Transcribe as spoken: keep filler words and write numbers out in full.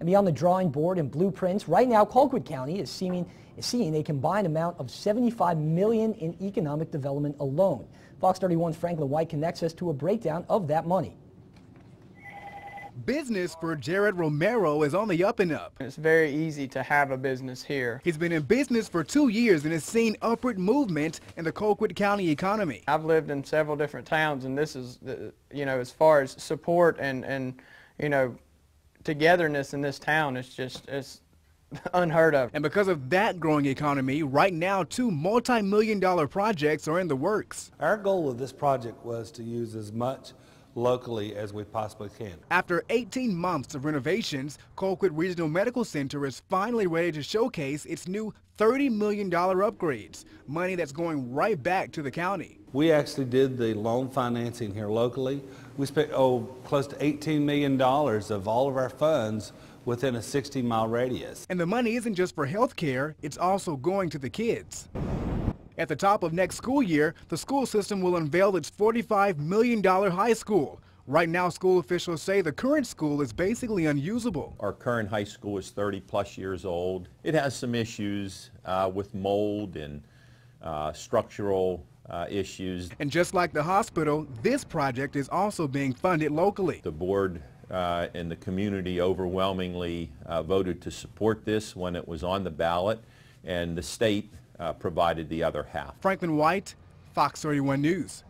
and be on the drawing board and blueprints. Right now, Colquitt County is seeing, is seeing a combined amount of seventy-five million dollars in economic development alone. Fox thirty-one's Franklin White connects us to a breakdown of that money. Business for Jared Romero is on the up and up. It's very easy to have a business here. He's been in business for two years and has seen upward movement in the Colquitt County economy. I've lived in several different towns, and this is, the, you know, as far as support and, and, you know, togetherness in this town, it's just, it's unheard of. And because of that growing economy, right now two multi-million dollar projects are in the works. Our goal of this project was to use as much locally as we possibly can. After eighteen months of renovations, Colquitt Regional Medical Center is finally ready to showcase its new thirty million dollar upgrades, money that's going right back to the county. We actually did the loan financing here locally. We spent oh, close to eighteen million dollars of all of our funds within a sixty mile radius. And the money isn't just for health care, it's also going to the kids. At the top of next school year, the school system will unveil its forty-five million dollar high school. Right now, school officials say the current school is basically unusable. Our current high school is thirty plus years old. It has some issues uh, with mold and uh, structural uh, issues. And just like the hospital, this project is also being funded locally. The board uh, and the community overwhelmingly uh, voted to support this when it was on the ballot, and the state Uh, provided the other half. Franklin White, Fox thirty-one News.